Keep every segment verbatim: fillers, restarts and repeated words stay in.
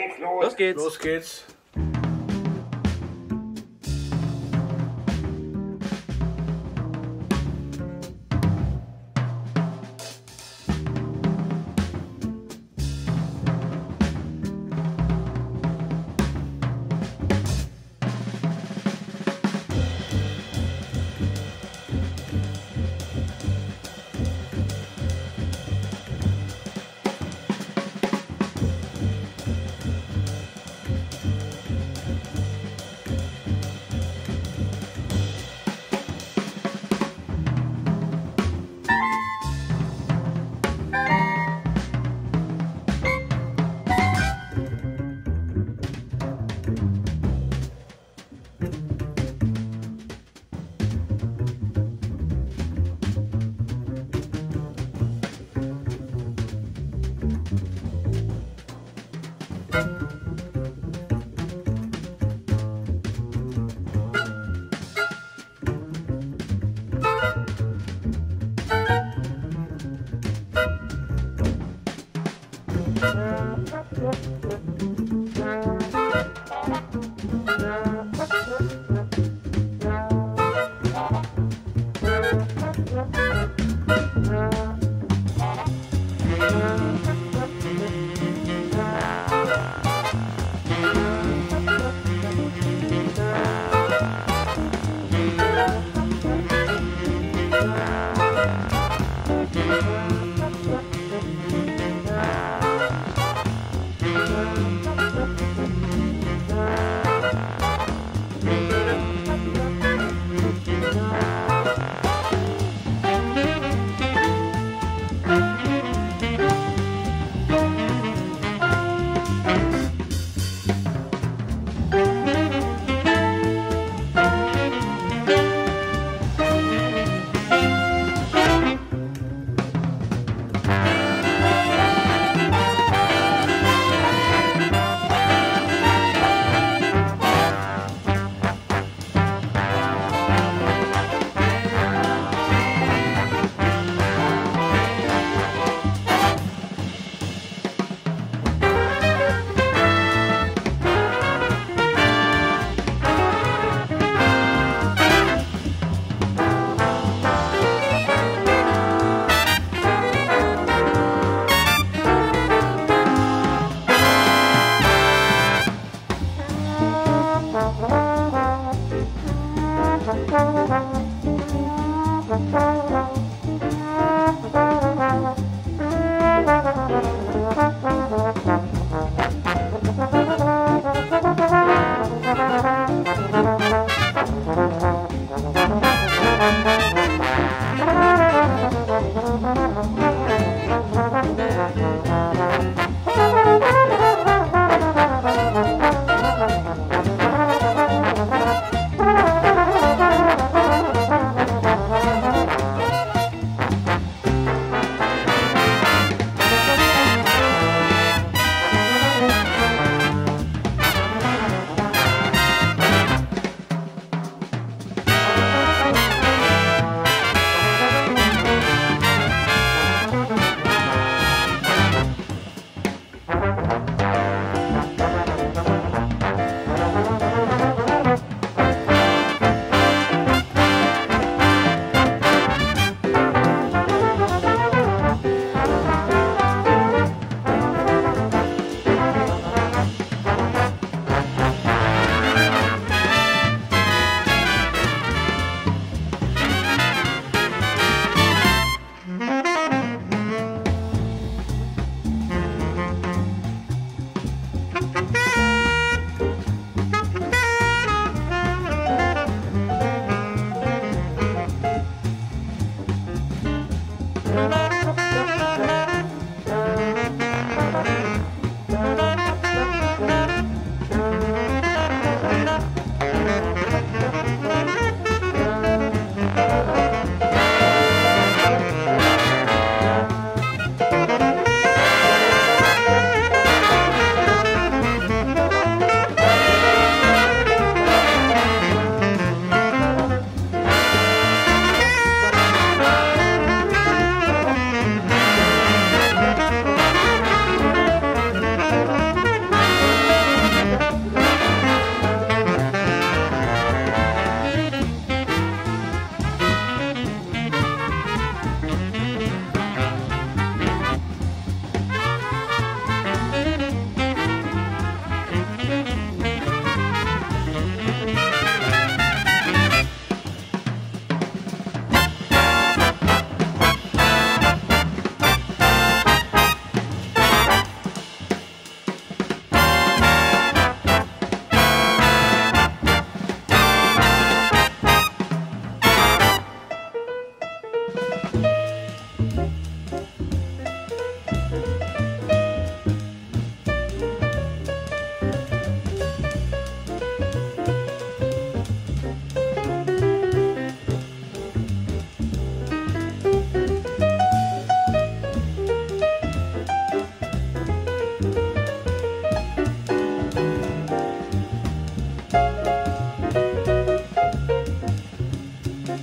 geht's los. Los geht's. Los geht's.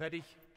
Fertig.